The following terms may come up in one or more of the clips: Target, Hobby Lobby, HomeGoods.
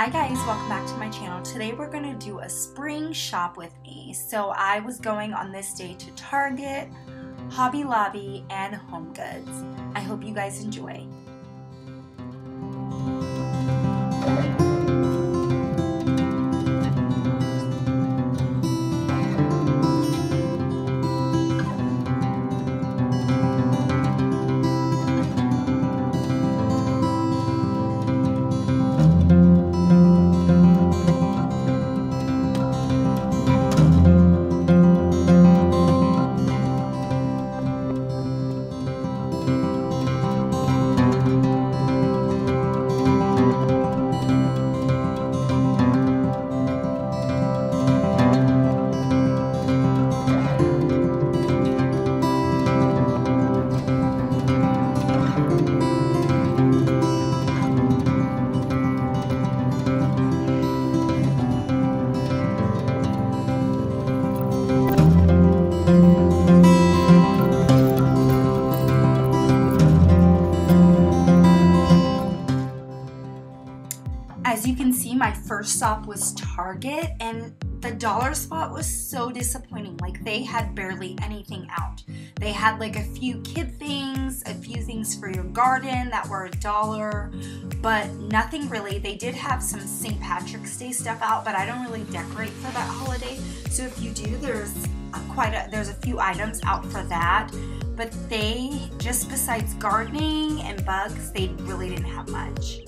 Hi guys, welcome back to my channel. Today we're going to do a spring shop with me. So I was going on this day to Target, Hobby Lobby, and HomeGoods. I hope you guys enjoy. As you can see, my first stop was Target, and the dollar spot was so disappointing. Like, they had barely anything out. They had like a few kid things, a few things for your garden that were $1, but nothing really. They did have some St. Patrick's Day stuff out, but I don't really decorate for that holiday. So if you do, there's a few items out for that, but they just, besides gardening and bugs, they really didn't have much.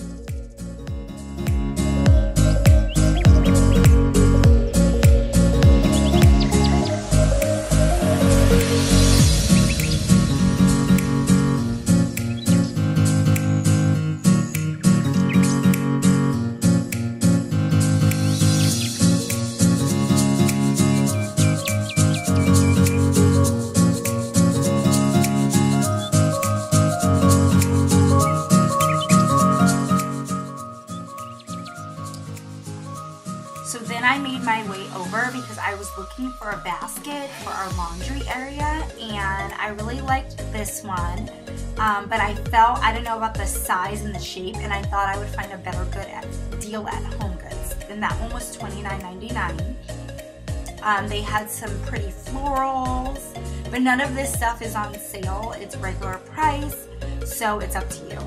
So then I made my way over because I was looking for a basket for our laundry area, and I really liked this one, but I don't know about the size and the shape, and I thought I would find a better deal at HomeGoods, and that one was $29.99. They had some pretty florals, but none of this stuff is on sale. It's regular price, so it's up to you.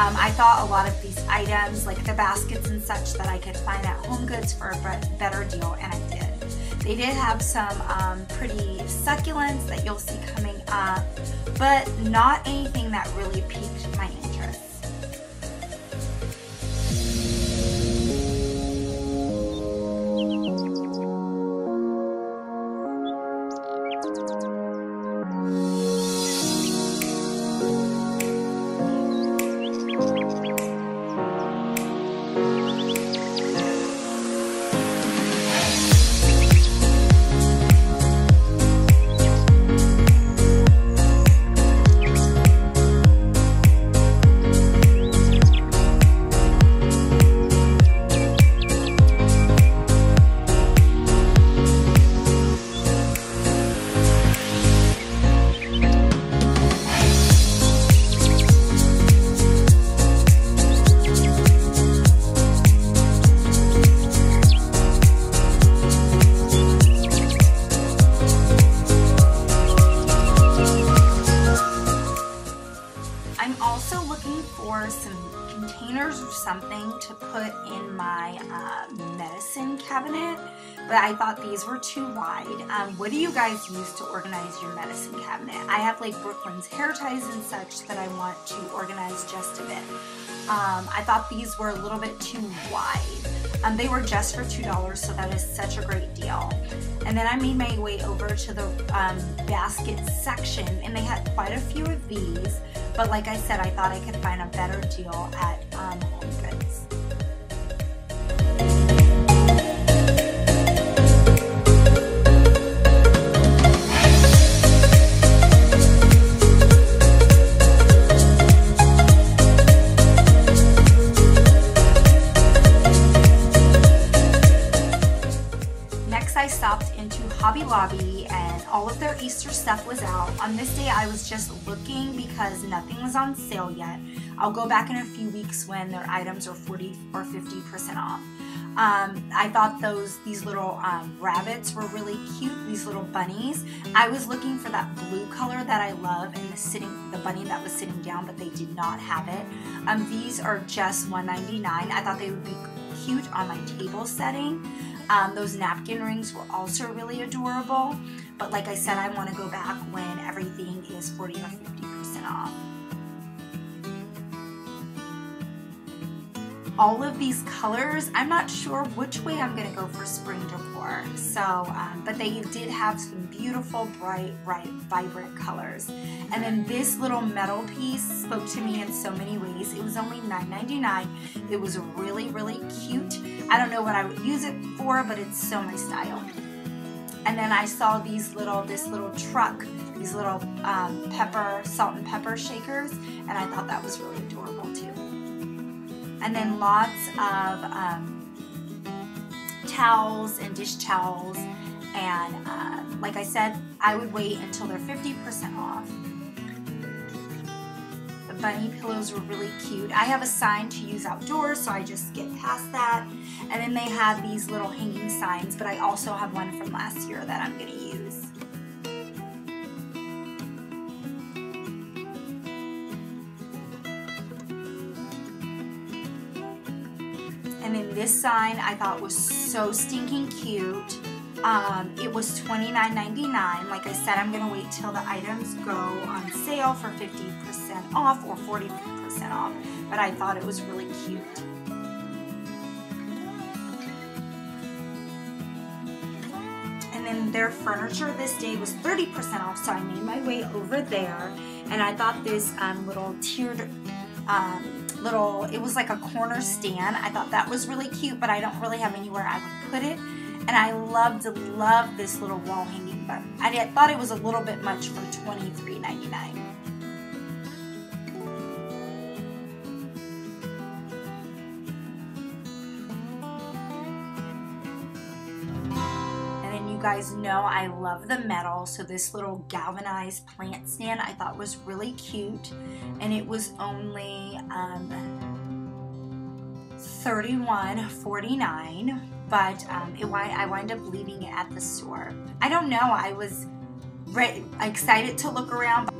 I thought a lot of these items, like the baskets and such, that I could find at HomeGoods for a better deal, and I did. They did have some pretty succulents that you'll see coming up, but not anything that really piqued my interest. Something to put in my medicine cabinet, but I thought these were too wide. What do you guys use to organize your medicine cabinet? I have like Brooklyn's hair ties and such that I want to organize just a bit. I thought these were a little bit too wide. They were just for $2, so that is such a great deal. And then I made my way over to the basket section, and they had quite a few of these. But like I said, I thought I could find a better deal at HomeGoods. Next I stopped into Hobby Lobby and all of their Easter stuff was out. On this day I was just looking because nothing was on sale yet. I'll go back in a few weeks when their items are 40 or 50% off. I thought these little rabbits were really cute, these little bunnies. I was looking for that blue color that I love and the bunny that was sitting down, but they did not have it. These are just $1.99. I thought they would be cute on my table setting. Those napkin rings were also really adorable, but like I said, I want to go back when everything is 40 or 50% off. All of these colors, I'm not sure which way I'm gonna go for spring decor. So, but they did have some beautiful, bright, vibrant colors. And then this little metal piece spoke to me in so many ways. It was only $9.99. It was really, really cute. I don't know what I would use it for, but it's so my style. And then I saw this little truck, these little salt and pepper shakers, and I thought that was really adorable too. And then lots of towels and dish towels, and like I said, I would wait until they're 50% off. The bunny pillows were really cute. I have a sign to use outdoors, so I just skip past that. And then they have these little hanging signs, but I also have one from last year that I'm going to use. And then this sign I thought was so stinking cute. It was $29.99. Like I said, I'm going to wait till the items go on sale for 50% off or 40% off. But I thought it was really cute. And then their furniture this day was 30% off, so I made my way over there. And I thought this little tiered... it was like a corner stand. I thought that was really cute, but I don't really have anywhere I would put it. And I love this little wall hanging button. I thought it was a little bit much for $23.99. You guys know I love the metal, so this little galvanized plant stand I thought was really cute, and it was only $31.49, but I wind up leaving it at the store. I don't know, I was excited to look around.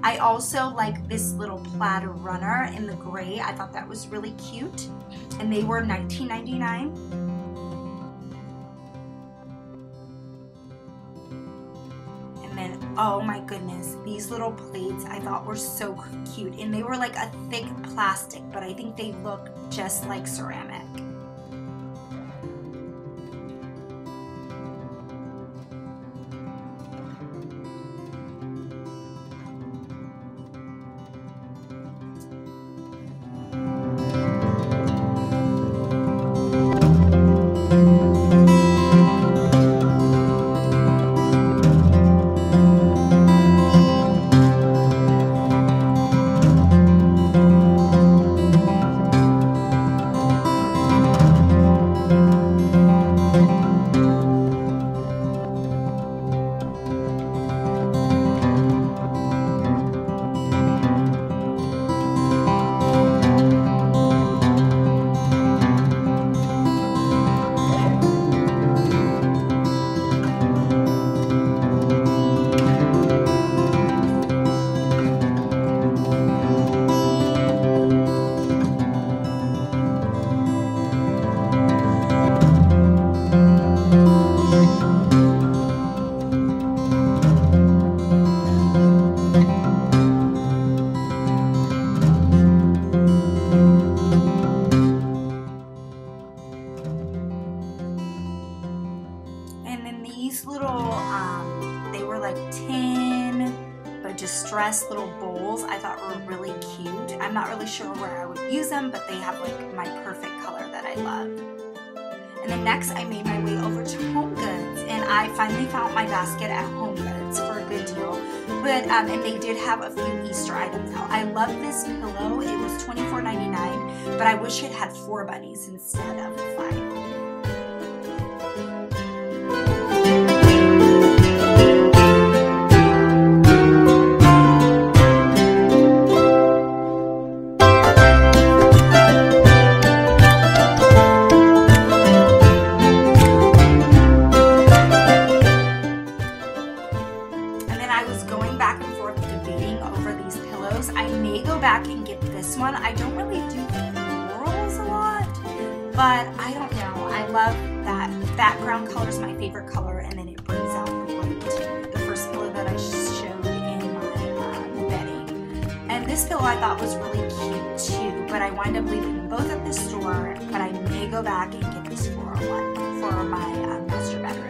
I also like this little plaid runner in the gray. I thought that was really cute. And they were $19.99. And then, oh my goodness, these little plates I thought were so cute. And they were like a thick plastic, but I think they look just like ceramic. They were like tin, but distressed little bowls I thought were really cute. I'm not really sure where I would use them, but they have like my perfect color that I love. And then next I made my way over to HomeGoods, and I finally found my basket at HomeGoods for a good deal. good, and they did have a few Easter items out. I love this pillow. It was $24.99, but I wish it had 4 bunnies instead of 5. But I don't know, I love that background color is my favorite color, and then it brings out the white, the first pillow that I showed in my bedding. And this pillow I thought was really cute too, but I wind up leaving both at the store, but I may go back and get this for one for my master bedroom.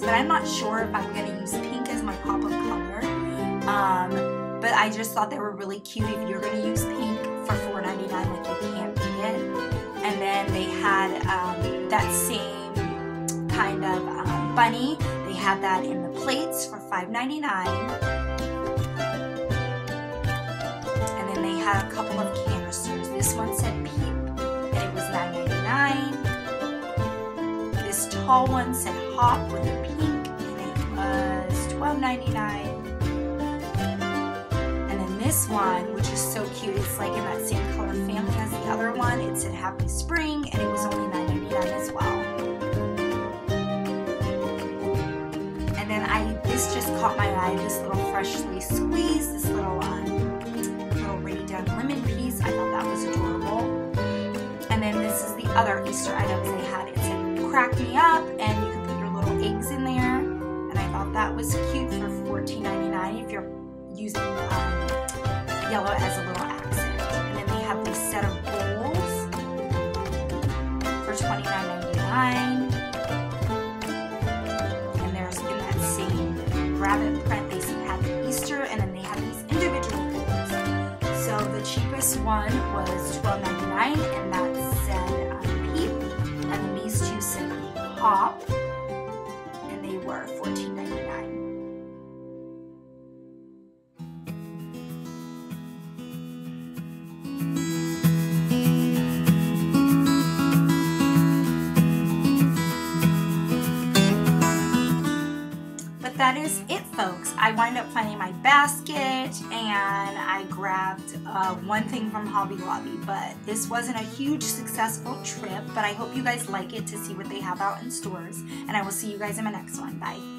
But I'm not sure if I'm going to use pink as my pop of color, but I just thought they were really cute. If you're going to use pink for $4.99, like, you can't beat it. And then they had that same kind of bunny. They had that in the plates for $5.99, and then they had a couple of canisters. This one said Peep, and it was $9.99. This tall one said Hop with a pink, and it was $12.99. And then this one, which is so cute, it's like in that same color family as the other one. It said Happy Spring, and it was only $9.99 as well. And then this just caught my eye. This little freshly squeezed, this little ready done lemon piece. I thought that was adorable. And then this is the other Easter items they had. It said Crack Me Up, and you can put your little eggs in there, and I thought that was cute for $14.99 if you're using yellow as a little accent. And then they have this set of bowls for $29.99, and there's in that same rabbit print they had the Easter, and then they have these individual bowls. So the cheapest one was $12.99, and that said Peep, and these two said Hop, and they were $14.99. But that is it, folks. I wind up finding my basket, and I grabbed one thing from Hobby Lobby, but this wasn't a huge successful trip, but I hope you guys like it to see what they have out in stores, and I will see you guys in my next one. Bye.